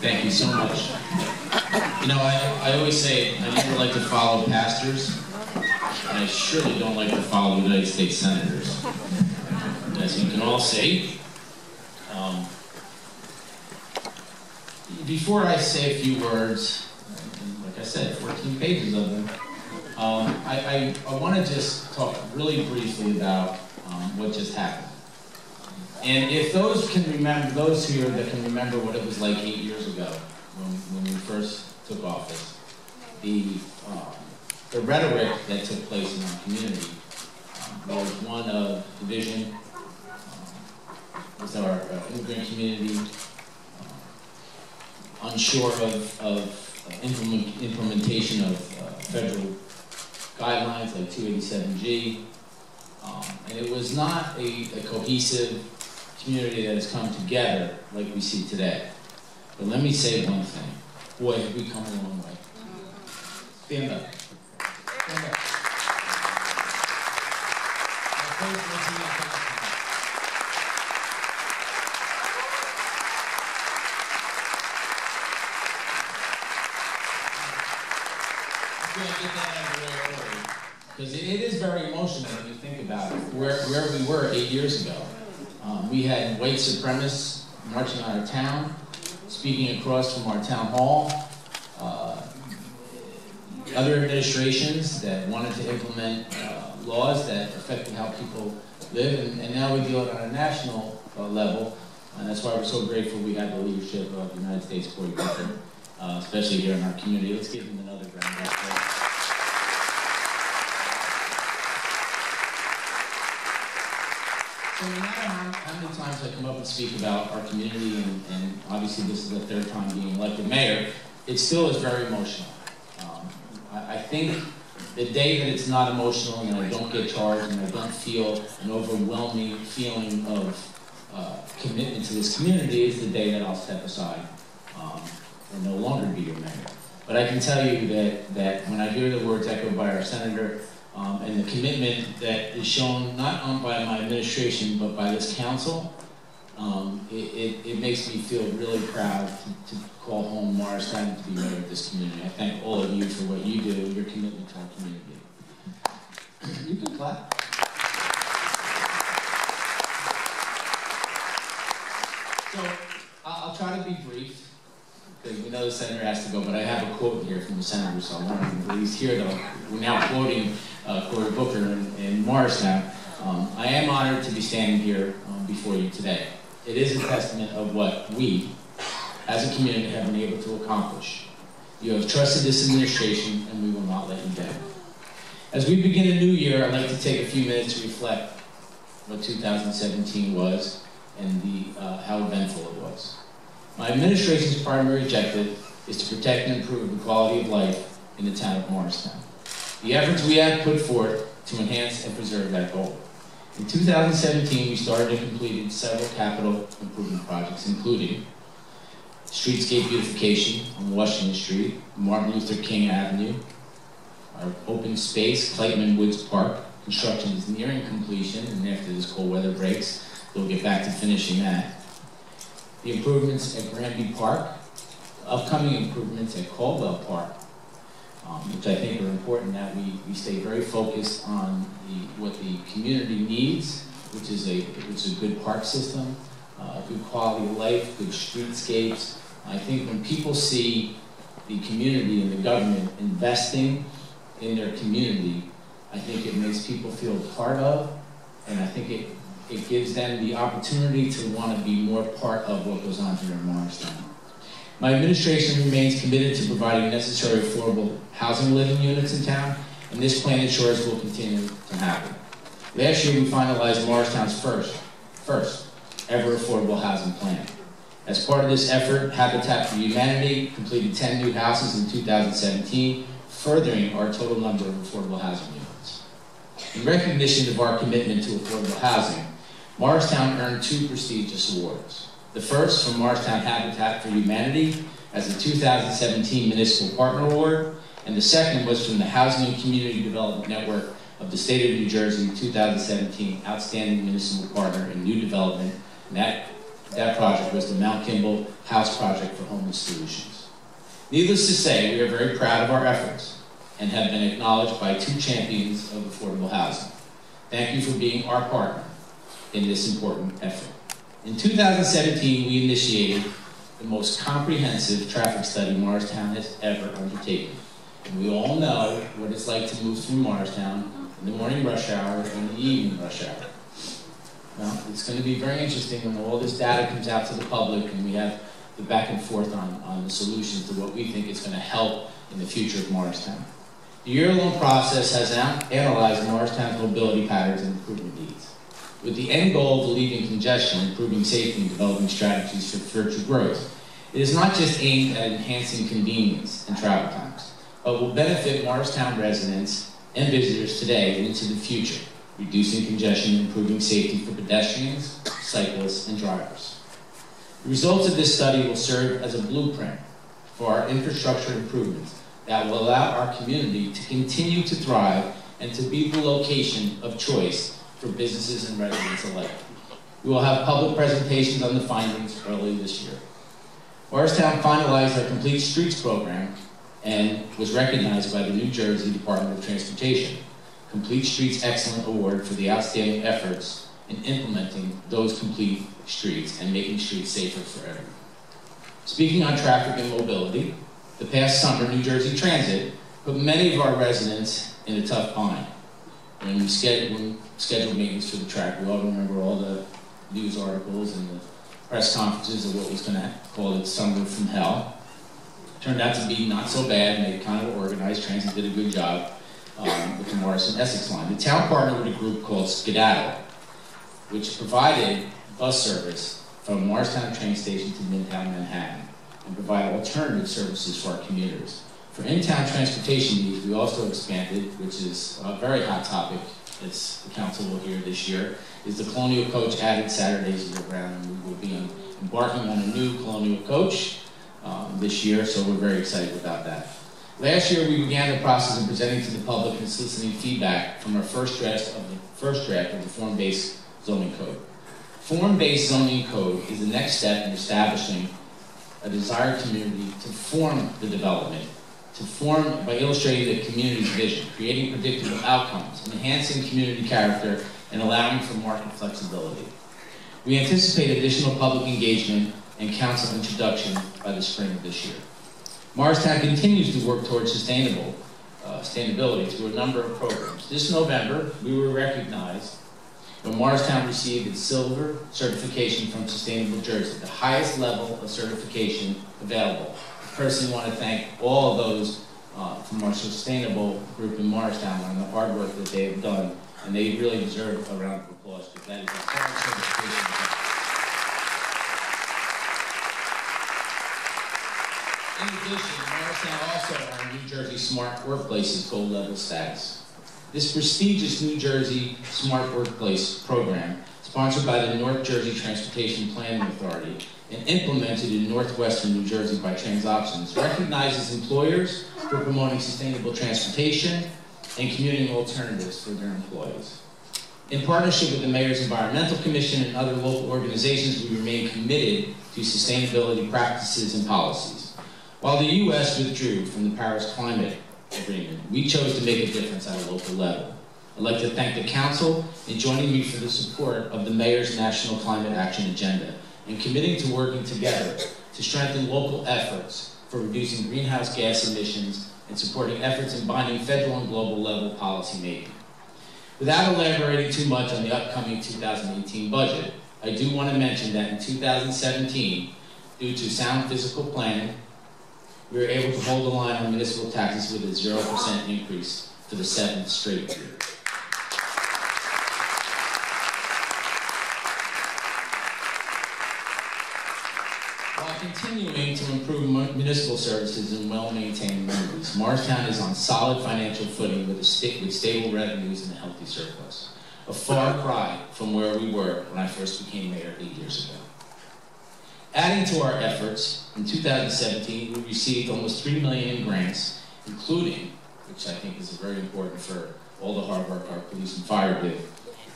Thank you so much. You know, I always say I never like to follow pastors, and I surely don't like to follow United States senators. As you can all see. Before I say a few words, like I said, 14 pages of them, I want to just talk really briefly about what just happened. And if those can remember, those here that can remember what it was like 8 years ago when we first took office, the rhetoric that took place in our community was one of division with our immigrant community, unsure of implementation of federal guidelines like 287G. And it was not a cohesive community that has come together like we see today. But let me say one thing. Boy, have we come a long way. Stand up. Stand up. Because it is very emotional when you think about it, where we were 8 years ago. We had white supremacists marching on our town, speaking across from our town hall, other administrations that wanted to implement laws that affected how people live, and now we deal with it on a national level, and that's why we're so grateful we have the leadership of the United States Cory Booker, especially here in our community. Let's give him another round of applause. So now, how many times I come up and speak about our community, and obviously this is the third time being elected mayor, it still is very emotional. I think the day that it's not emotional and I don't get charged and I don't feel an overwhelming feeling of commitment to this community is the day that I'll step aside and no longer be your mayor. But I can tell you that when I hear the words echoed by our senator, and the commitment that is shown not only by my administration but by this council, it makes me feel really proud to call home Morristown to be mayor of this community. I thank all of you for what you do, your commitment to our community. You can clap. So I'll try to be brief, because we know the senator has to go, but I have a quote here from the senator, so I want him, but he's here though. We're now quoting Cory Booker in Morristown. I am honored to be standing here before you today. It is a testament of what we, as a community, have been able to accomplish. You have trusted this administration, and we will not let you down. As we begin a new year, I'd like to take a few minutes to reflect what 2017 was and how eventful it was. My administration's primary objective is to protect and improve the quality of life in the town of Morristown. The efforts we have put forth to enhance and preserve that goal. In 2017, we started and completed several capital improvement projects, including streetscape beautification on Washington Street, Martin Luther King Avenue, our open space, Clayton Woods Park. Construction is nearing completion, and after this cold weather breaks, we'll get back to finishing that. The improvements at Grandview Park, the upcoming improvements at Caldwell Park, which I think are important that we stay very focused on what the community needs, which is a good park system, good quality of life, good streetscapes. I think when people see the community and the government investing in their community, I think it makes people feel part of, and I think it gives them the opportunity to want to be more part of what goes on here in Morristown. My administration remains committed to providing necessary affordable housing living units in town, and this plan ensures will continue to happen. Last year, we finalized Morristown's first ever affordable housing plan. As part of this effort, Habitat for Humanity completed 10 new houses in 2017, furthering our total number of affordable housing units. In recognition of our commitment to affordable housing, Morristown earned two prestigious awards. The first from Morristown Habitat for Humanity as the 2017 Municipal Partner Award, and the second was from the Housing and Community Development Network of the State of New Jersey 2017 Outstanding Municipal Partner in New Development, and that that project was the Mount Kimball House Project for Homeless Solutions. Needless to say, we are very proud of our efforts and have been acknowledged by two champions of affordable housing. Thank you for being our partner in this important effort. In 2017, we initiated the most comprehensive traffic study Morristown has ever undertaken. And we all know what it's like to move through Morristown in the morning rush hour and the evening rush hour. Well, it's going to be very interesting when all this data comes out to the public and we have the back and forth on the solutions to what we think is going to help in the future of Morristown. The year-long process has analyzed Morristown's mobility patterns and improvement needs, with the end goal of alleviating congestion, improving safety, and developing strategies for future growth. It is not just aimed at enhancing convenience and travel times, but will benefit Morristown residents and visitors today and into the future, reducing congestion and improving safety for pedestrians, cyclists, and drivers. The results of this study will serve as a blueprint for our infrastructure improvements that will allow our community to continue to thrive and to be the location of choice for businesses and residents alike. We will have public presentations on the findings early this year. Morristown finalized our Complete Streets program and was recognized by the New Jersey Department of Transportation Complete Streets Excellent Award for the outstanding efforts in implementing those complete streets and making streets safer for everyone. Speaking on traffic and mobility, the past summer, New Jersey Transit put many of our residents in a tough bind. When we scheduled meetings for the track, we all remember all the news articles and the press conferences of what was going to call it Summer from Hell. Turned out to be not so bad, and they kind of organized. Transit did a good job with the Morris and Essex line. The town partnered with a group called Skedaddle, which provided bus service from Morristown train station to Midtown Manhattan, and provide alternative services for our commuters. For in-town transportation needs, we also expanded, which is a very hot topic, as the council will hear this year, is the Colonial Coach added Saturdays year round, and we will be embarking on a new Colonial Coach this year, so we're very excited about that. Last year, we began the process of presenting to the public and soliciting feedback from our first draft of the Form-Based Zoning Code. Form-Based Zoning Code is the next step in establishing a desired community to form the development, to form by illustrating the community's vision, creating predictable outcomes, enhancing community character, and allowing for market flexibility. We anticipate additional public engagement and council introduction by the spring of this year. Morristown continues to work towards sustainability through a number of programs. This November, we were recognized when Morristown received its silver certification from Sustainable Jersey, the highest level of certification available. I personally want to thank all of those from our sustainable group in Morristown on the hard work that they have done, and they really deserve a round of applause because that is a hard certification. In addition, Morristown also earned New Jersey Smart Workplaces Gold Level status. This prestigious New Jersey Smart Workplace program, sponsored by the North Jersey Transportation Planning Authority and implemented in northwestern New Jersey by TransOptions, recognizes employers for promoting sustainable transportation and commuting alternatives for their employees. In partnership with the Mayor's Environmental Commission and other local organizations, we remain committed to sustainability practices and policies. While the U.S. withdrew from the Paris Climate Agreement, we chose to make a difference at a local level. I'd like to thank the Council in joining me for the support of the Mayor's National Climate Action Agenda and committing to working together to strengthen local efforts for reducing greenhouse gas emissions and supporting efforts in binding federal and global level policy making. Without elaborating too much on the upcoming 2018 budget, I do want to mention that in 2017, due to sound fiscal planning, we were able to hold the line on municipal taxes with a 0% increase for the 7th straight year. While continuing to improve municipal services and well-maintained amenities, Morristown is on solid financial footing with stable revenues and a healthy surplus, a far cry from where we were when I first became mayor 8 years ago. Adding to our efforts, in 2017, we received almost $3 million in grants, including, which I think is very important for all the hard work our police and fire did,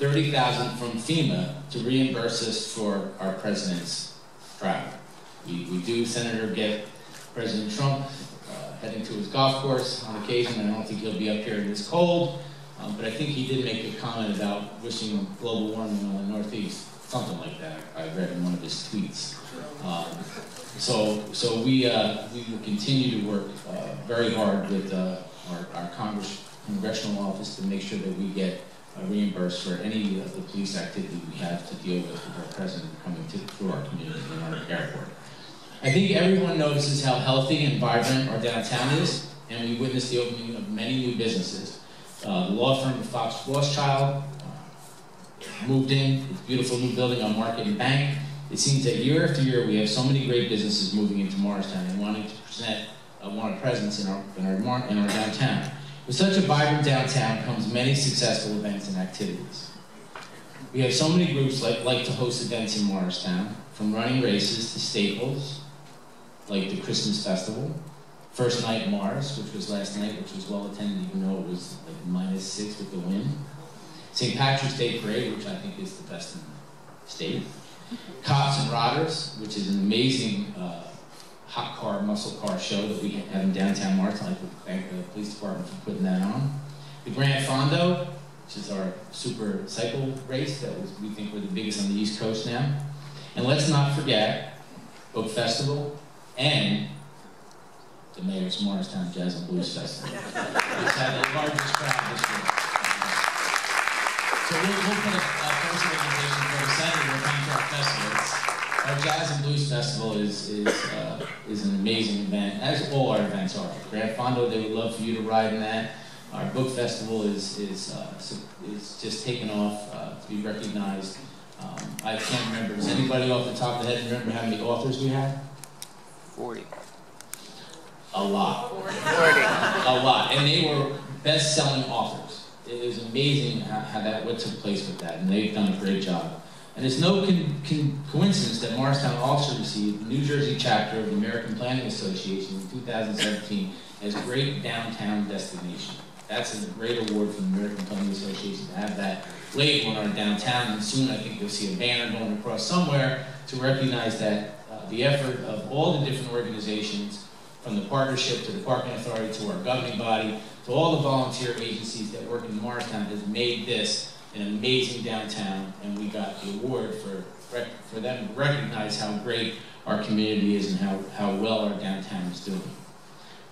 $30,000 from FEMA to reimburse us for our president's travel. We do, Senator, get President Trump heading to his golf course on occasion. I don't think he'll be up here in this cold, but I think he did make a comment about wishing global warming on the Northeast, something like that. I read in one of his tweets. So we will continue to work very hard with our congressional office to make sure that we get reimbursed for any of the police activity we have to deal with our president coming through our community and our airport. I think everyone notices how healthy and vibrant our downtown is, and we witnessed the opening of many new businesses. The law firm of Fox Rothschild moved in, it's a beautiful new building on Market and Bank. It seems that year after year we have so many great businesses moving into Morristown and wanting to want a presence in our downtown. With such a vibrant downtown comes many successful events and activities. We have so many groups like to host events in Morristown, from running races to staples, like the Christmas Festival, First Night Mars, which was last night, which was well attended even though it was like -6 with the wind, St. Patrick's Day Parade, which I think is the best in the state, Cops and Rogers, which is an amazing hot car, muscle car show that we have in downtown Morristown. I'd like to thank the police department for putting that on. The Grand Fondo, which is our super cycle race that was, we think we're the biggest on the East Coast now. And let's not forget Oak Festival and the Mayor's Morristown Jazz and Blues Festival, which had the largest crowd this year. So we'll put a first organization for the Senator to our festivals. Our Jazz and Blues Festival is an amazing event, as all our events are. Grand Fondo, they would love for you to ride in that. Our book festival is just taken off to be recognized. I can't remember. Does anybody off the top of the head remember how many authors we had? 40. A lot. 40. A lot, and they were best-selling authors. It was amazing how that what took place with that, and they've done a great job. And it's no coincidence that Morristown also received the New Jersey chapter of the American Planning Association in 2017 as Great Downtown Destination. That's a great award from the American Planning Association to have that label in our downtown, and soon I think you'll see a banner going across somewhere to recognize that the effort of all the different organizations, from the partnership to the parking authority to our governing body, to all the volunteer agencies that work in Morristown has made this an amazing downtown, and we got the award for them to recognize how great our community is and how well our downtown is doing.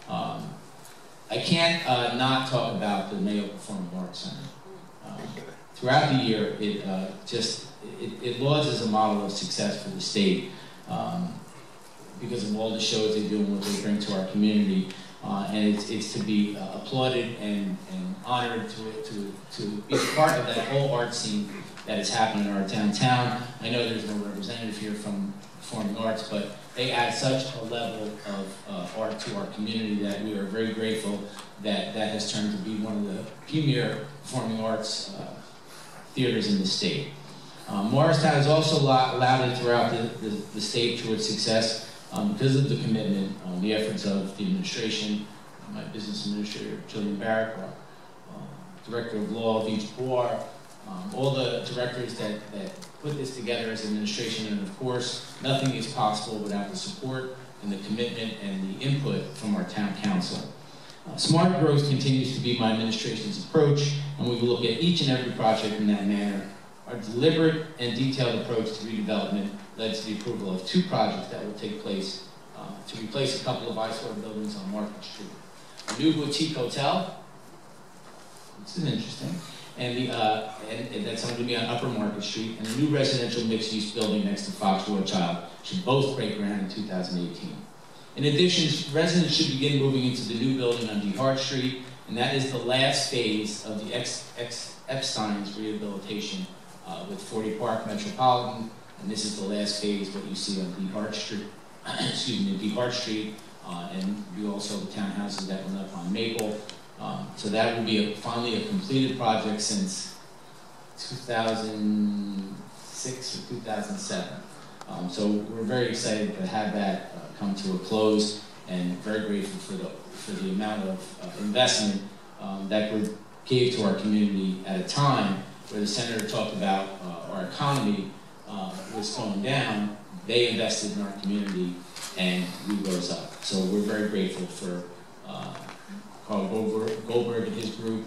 I can't not talk about the Mayo Performing Arts Center. Throughout the year, it lauds as a model of success for the state because of all the shows they do and what they bring to our community. And it's to be applauded and honored to be part of that whole art scene that is happening in our downtown. I know there's no representative here from performing arts, but they add such a level of art to our community that we are very grateful that that has turned to be one of the premier performing arts theaters in the state. Morristown is also lauded throughout the state towards success. Because of the commitment, the efforts of the administration, my business administrator, Jillian Barrick, Director of Law, Vince Poir, all the directors that put this together as administration, and of course, nothing is possible without the support and the commitment and the input from our town council. Smart growth continues to be my administration's approach, and we will look at each and every project in that manner. Our deliberate and detailed approach to redevelopment led to the approval of 2 projects that will take place to replace a couple of eyesore buildings on Market Street. A new boutique hotel, which is interesting, and that's going to be on Upper Market Street, and a new residential mixed-use building next to Fox War Child should both break ground in 2018. In addition, residents should begin moving into the new building on DeHart Street, and that is the last phase of the Epstein's rehabilitation with Forty Park Metropolitan. And this is the last phase, what you see on DeHart Street, excuse me, DeHart Street, and we also have the townhouses that went up on Maple. So that will be finally a completed project since 2006 or 2007. So we're very excited to have that come to a close, and very grateful for the amount of investment that we gave to our community at a time where the senator talked about our economy was slowing down, they invested in our community and we rose up. So we're very grateful for Carl Goldberg and his group,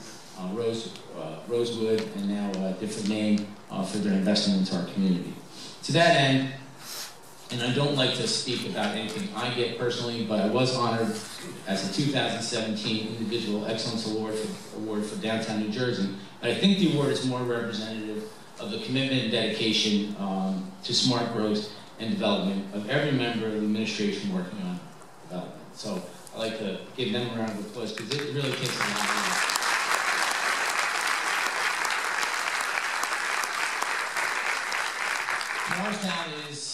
Rosewood, and now a different name, for their investment into our community. To that end, and I don't like to speak about anything I get personally, but I was honored as a 2017 Individual Excellence Award for Downtown New Jersey. But I think the award is more representative of the commitment and dedication to smart growth and development of every member of the administration working on development. So I'd like to give them a round of applause because it really takes a lot of work. Morristown is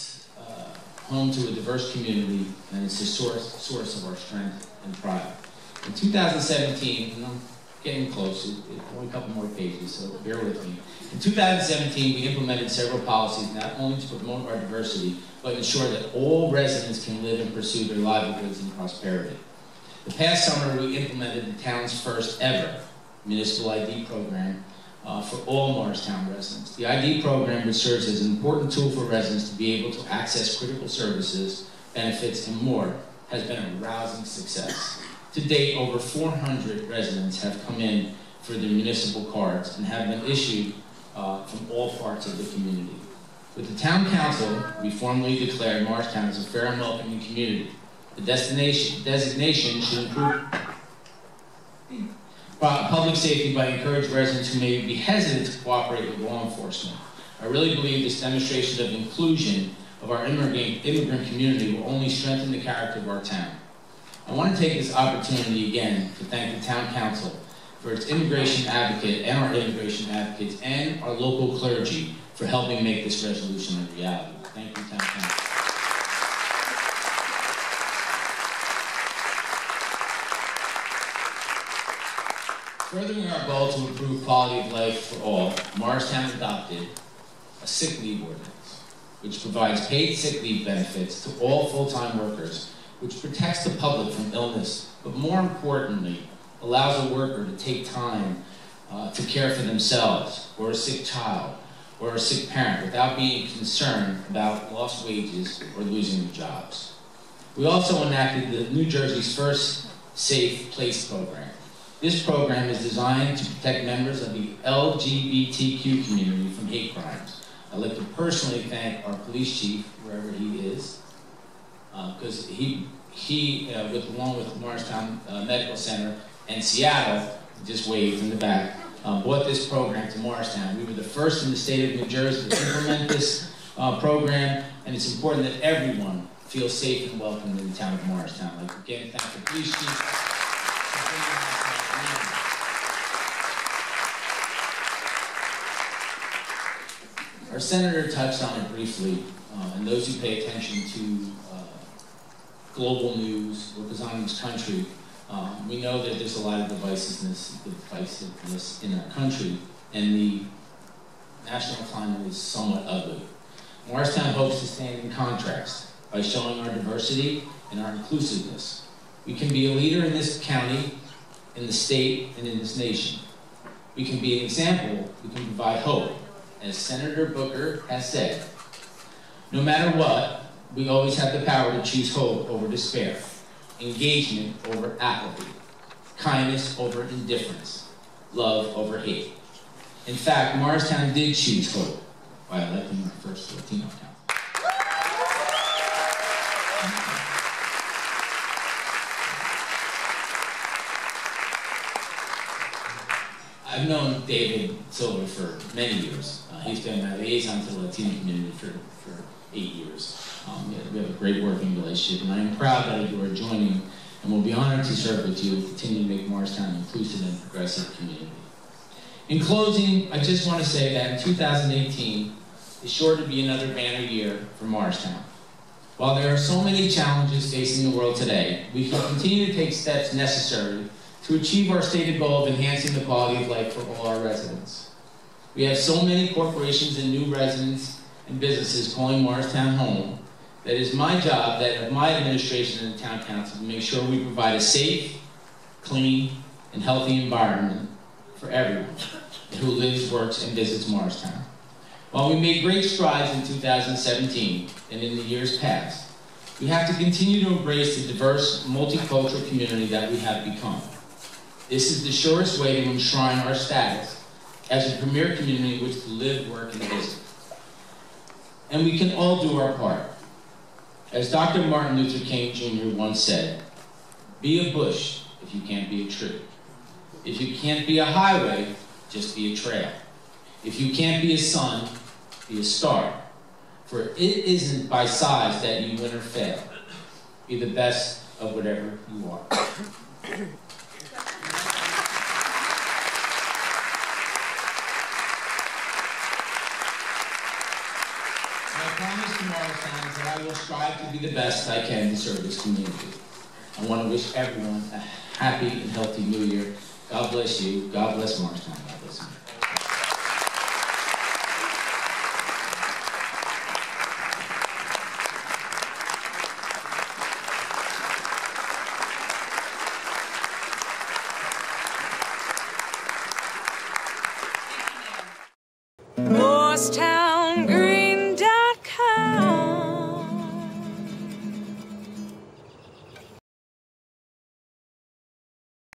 home to a diverse community, and it's the source of our strength and pride. In 2017, and I'm getting close, only a couple more pages, so bear with me. In 2017, we implemented several policies, not only to promote our diversity, but ensure that all residents can live and pursue their livelihoods in prosperity. The past summer, we implemented the town's first ever municipal ID program for all Morristown residents. The ID program, which serves as an important tool for residents to be able to access critical services, benefits, and more, has been a rousing success. To date, over 400 residents have come in for their municipal cards and have been issued from all parts of the community. With the town council, we formally declared Morristown as a fair and welcoming community. The designation should improve public safety by encouraging residents who may be hesitant to cooperate with law enforcement. I really believe this demonstration of inclusion of our immigrant community will only strengthen the character of our town. I want to take this opportunity again to thank the town council for its immigration advocate and our immigration advocates and our local clergy for helping make this resolution a reality. Thank you, town council. Furthering our goal to improve quality of life for all, Morristown adopted a sick leave ordinance, which provides paid sick leave benefits to all full-time workers, which protects the public from illness, but more importantly, allows a worker to take time to care for themselves, or a sick child, or a sick parent, without being concerned about lost wages or losing their jobs. We also enacted the New Jersey's first Safe Place program. This program is designed to protect members of the LGBTQ community from hate crimes. I'd like to personally thank our police chief, wherever he is, because along with the Morristown Medical Center and Seattle, just waved in the back, brought this program to Morristown. We were the first in the state of New Jersey to implement this program, and it's important that everyone feels safe and welcome in the town of Morristown. I'd like to again thank the police chief. Our senator touched on it briefly, and those who pay attention to global news, what goes on in this country, we know that there's a lot of divisiveness in our country, and the national climate is somewhat ugly. Morristown hopes to stand in contrast by showing our diversity and our inclusiveness. We can be a leader in this county, in the state, and in this nation. We can be an example, we can provide hope. As Senator Booker has said, no matter what, we always have the power to choose hope over despair, engagement over apathy, kindness over indifference, love over hate. In fact, Morristown did choose hope by electing our first Latino council. I've known David Silver for many years. He's been my liaison to the Latino community for 8 years. We have a great working relationship, and I am proud that you are joining, and will be honored to serve with you and continue to make Morristown an inclusive and progressive community. In closing, I just want to say that in 2018 is sure to be another banner year for Morristown. While there are so many challenges facing the world today, we can continue to take steps necessary to achieve our stated goal of enhancing the quality of life for all our residents. We have so many corporations and new residents and businesses calling Morristown home that it is my job, that of my administration and the town council, to make sure we provide a safe, clean, and healthy environment for everyone. who lives, works, and visits Morristown. While we made great strides in 2017 and in the years past, we have to continue to embrace the diverse, multicultural community that we have become. This is the surest way to enshrine our status as a premier community in which to live, work, and visit. And we can all do our part. As Dr. Martin Luther King Jr. once said, "Be a bush if you can't be a tree. If you can't be a highway, just be a trail. If you can't be a sun, be a star. For it isn't by size that you win or fail. Be the best of whatever you are." My promise to Morristown is that I will strive to be the best I can to serve this community. I want to wish everyone a happy and healthy New Year. God bless you. God bless Morristown. God bless you. Morristown.